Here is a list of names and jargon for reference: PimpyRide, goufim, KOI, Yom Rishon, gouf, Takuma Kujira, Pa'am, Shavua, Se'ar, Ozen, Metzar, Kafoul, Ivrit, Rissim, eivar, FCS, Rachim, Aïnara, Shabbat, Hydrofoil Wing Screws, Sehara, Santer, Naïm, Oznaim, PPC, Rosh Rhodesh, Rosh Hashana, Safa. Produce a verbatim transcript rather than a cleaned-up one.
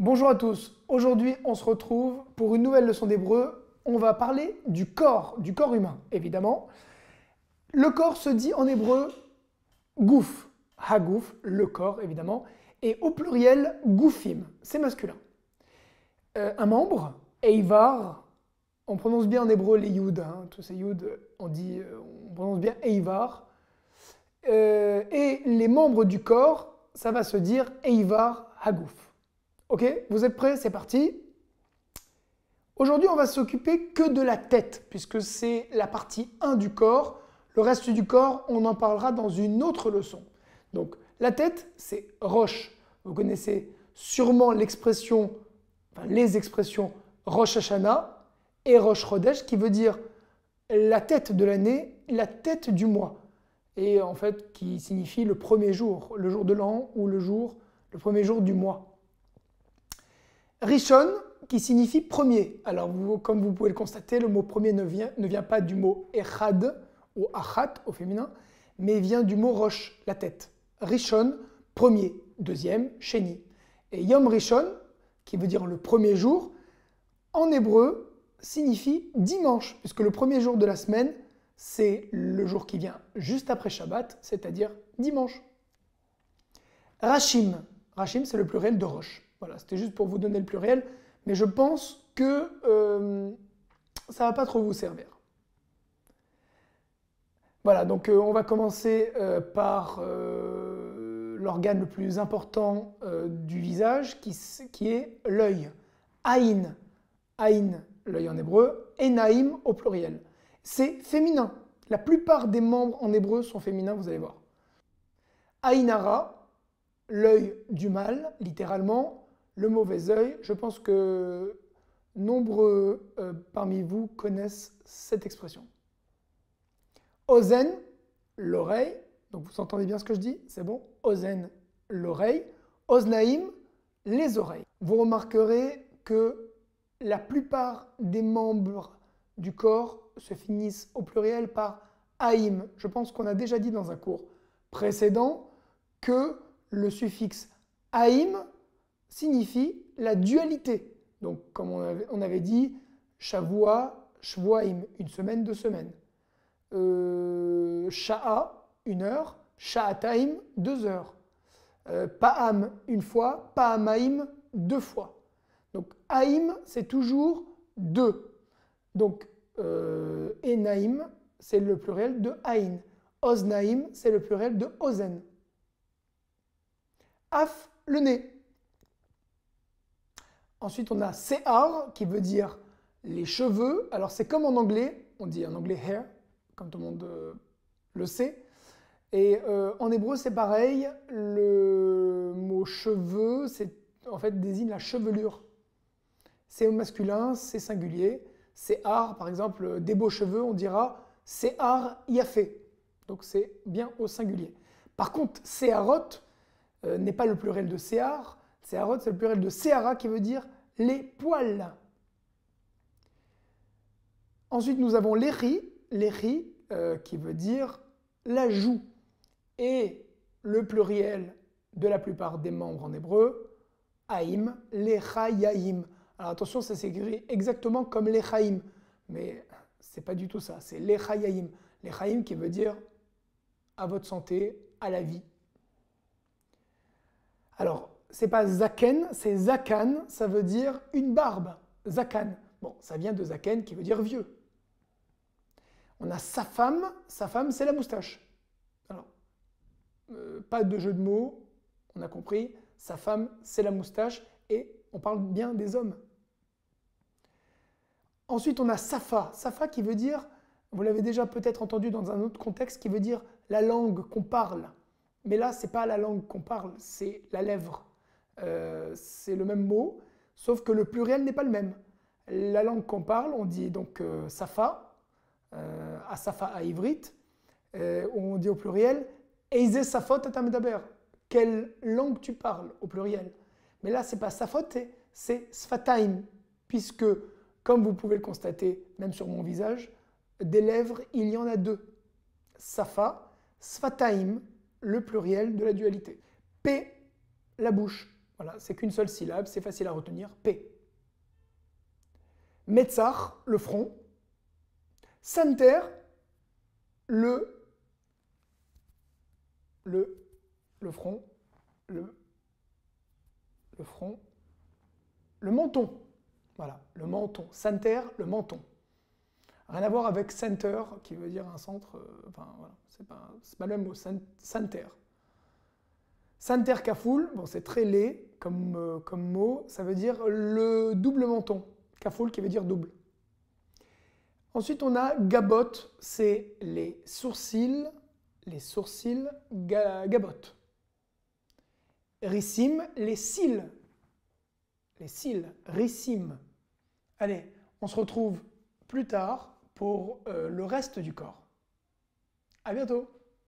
Bonjour à tous, aujourd'hui on se retrouve pour une nouvelle leçon d'hébreu. On va parler du corps, du corps humain évidemment. Le corps se dit en hébreu gouf, hagouf, le corps évidemment, et au pluriel goufim, c'est masculin. Euh, un membre, eivar, on prononce bien en hébreu les yud, hein, tous ces yud, on, dit, on prononce bien eivar, euh, et les membres du corps, ça va se dire eivar hagouf. Ok, vous êtes prêts? C'est parti. Aujourd'hui, on va s'occuper que de la tête, puisque c'est la partie un du corps. Le reste du corps, on en parlera dans une autre leçon. Donc, la tête, c'est Rosh. Vous connaissez sûrement l'expression, enfin, les expressions Rosh Hashana et Rosh Rhodesh, qui veut dire la tête de l'année, la tête du mois, et en fait, qui signifie le premier jour, le jour de l'an ou le jour, le premier jour du mois. Rishon, qui signifie premier. Alors, vous, comme vous pouvez le constater, le mot premier ne vient, ne vient pas du mot echad ou achat au féminin, mais vient du mot roche, la tête. Rishon, premier, deuxième, sheni. Et Yom Rishon, qui veut dire le premier jour, en hébreu signifie dimanche, puisque le premier jour de la semaine, c'est le jour qui vient juste après Shabbat, c'est-à-dire dimanche. Rachim, Rachim, c'est le pluriel de roche. Voilà, c'était juste pour vous donner le pluriel, mais je pense que euh, ça ne va pas trop vous servir. Voilà, donc euh, on va commencer euh, par euh, l'organe le plus important euh, du visage, qui, qui est l'œil. Aïn, Aïn, l'œil en hébreu, et Naïm au pluriel. C'est féminin. La plupart des membres en hébreu sont féminins, vous allez voir. Aïnara, l'œil du mâle, littéralement. Le mauvais œil, je pense que nombreux euh, parmi vous connaissent cette expression. Ozen, l'oreille, donc vous entendez bien ce que je dis, c'est bon. Ozen, l'oreille. Oznaim, les oreilles. Vous remarquerez que la plupart des membres du corps se finissent au pluriel par aïm. Je pense qu'on a déjà dit dans un cours précédent que le suffixe aïm signifie la dualité. Donc, comme on avait, on avait dit, Shavua, Shvuaim, une semaine, deux semaines. Euh, Sha'a, une heure. Sha'ataim, deux heures. Euh, Pa'am, une fois. Pa'amaim, deux fois. Donc, Aim, c'est toujours deux. Donc, euh, Enaim, c'est le pluriel de Ain. Oznaim, c'est le pluriel de Ozen. Af, le nez. Ensuite, on a se'ar, qui veut dire les cheveux. Alors, c'est comme en anglais, on dit en anglais hair, comme tout le monde le sait. Et euh, en hébreu, c'est pareil, le mot cheveux, c'est en fait désigne la chevelure. C'est au masculin, c'est singulier. Se'ar, par exemple, des beaux cheveux, on dira se'ar yafé. Donc, c'est bien au singulier. Par contre, se'arot euh, n'est pas le pluriel de se'ar. Seharot, c'est le pluriel de Sehara qui veut dire les poils. Ensuite, nous avons l'Echi, l'Echi euh, qui veut dire la joue. Et le pluriel de la plupart des membres en hébreu, Haïm, l'Echayaïm. Alors attention, ça s'écrit exactement comme l'Echaïm, mais c'est pas du tout ça, c'est l'Echayaïm. L'Echaïm qui veut dire à votre santé, à la vie. Alors, c'est pas zaken, c'est zakan, ça veut dire une barbe. Zakan. Bon, ça vient de zaken qui veut dire vieux. On a sa femme, sa femme c'est la moustache. Alors, euh, pas de jeu de mots, on a compris. Sa femme c'est la moustache et on parle bien des hommes. Ensuite, on a safa. Safa qui veut dire, vous l'avez déjà peut-être entendu dans un autre contexte, qui veut dire la langue qu'on parle. Mais là, c'est pas la langue qu'on parle, c'est la lèvre. Euh, c'est le même mot, sauf que le pluriel n'est pas le même. La langue qu'on parle, on dit donc euh, safa, euh, à safa à Ivrit, euh, on dit au pluriel eize safot ata medaber, quelle langue tu parles au pluriel. Mais là, c'est pas safot, c'est sfataim, puisque, comme vous pouvez le constater, même sur mon visage, des lèvres, il y en a deux. Safa, sfataim, le pluriel de la dualité. P, la bouche. Voilà, c'est qu'une seule syllabe, c'est facile à retenir, P. Metzar, le front. Santer, le, le, le front, le, le front, le menton. Voilà, le menton. Santer, le menton. Rien à voir avec center, qui veut dire un centre, euh, enfin voilà, c'est pas, pas le même mot, center. Center kafoul, bon c'est très laid comme, euh, comme mot, ça veut dire le double menton, kafoul qui veut dire double. Ensuite on a gabot, c'est les sourcils, les sourcils ga, gabot. Rissim, les cils, les cils, rissim. Allez, on se retrouve plus tard pour euh, le reste du corps. À bientôt!